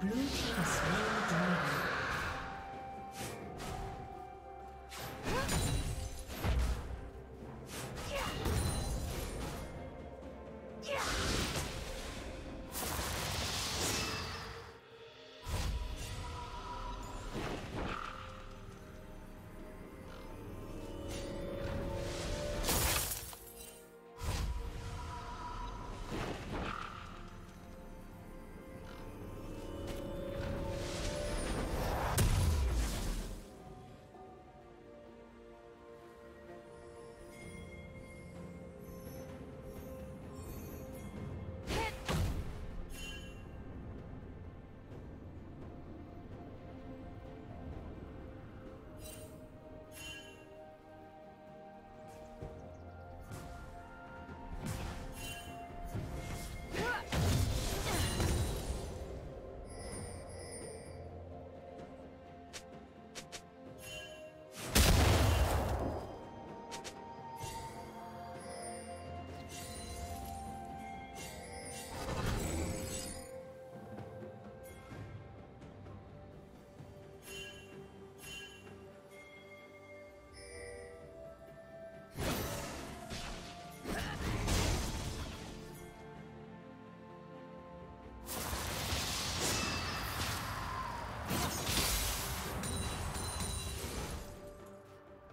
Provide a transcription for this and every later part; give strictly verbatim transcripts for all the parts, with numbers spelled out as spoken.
Blue team has slain the dragon.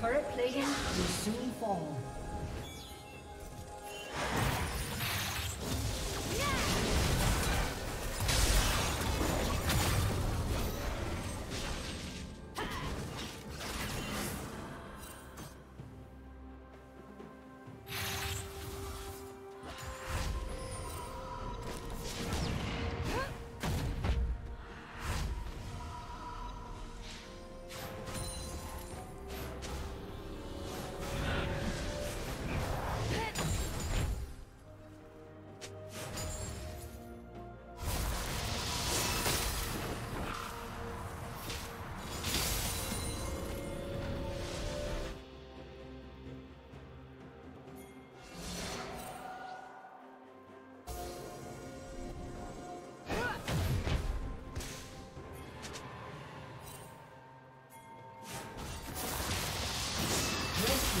Turret plating will soon fall. team's turret has been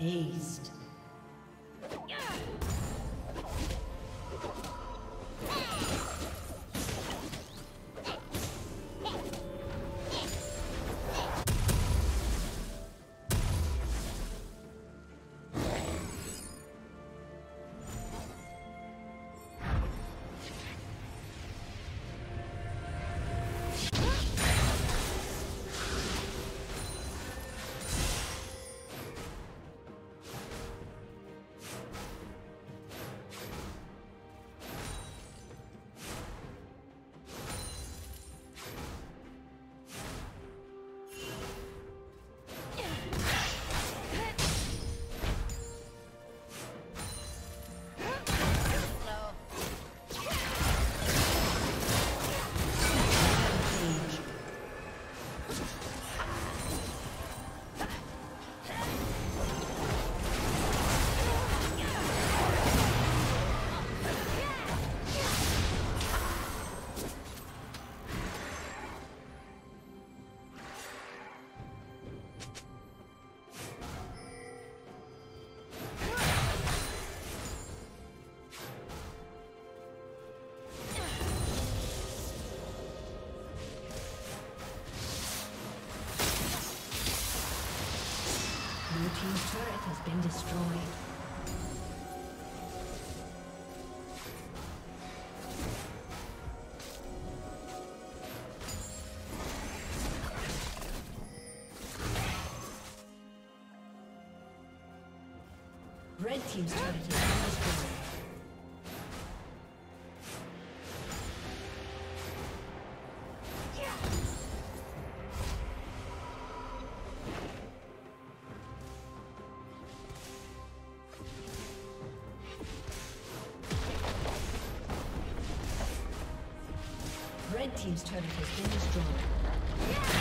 Aced. Team's turret has been destroyed. Red team's turret has been destroyed. Red team's turret has been destroyed. Yeah!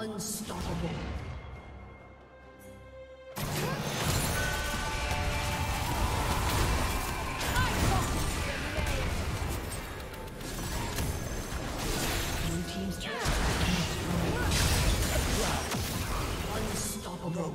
Unstoppable. Blue team's turret has been destroyed. Unstoppable.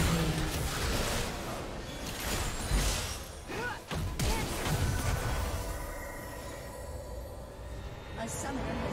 A summoner.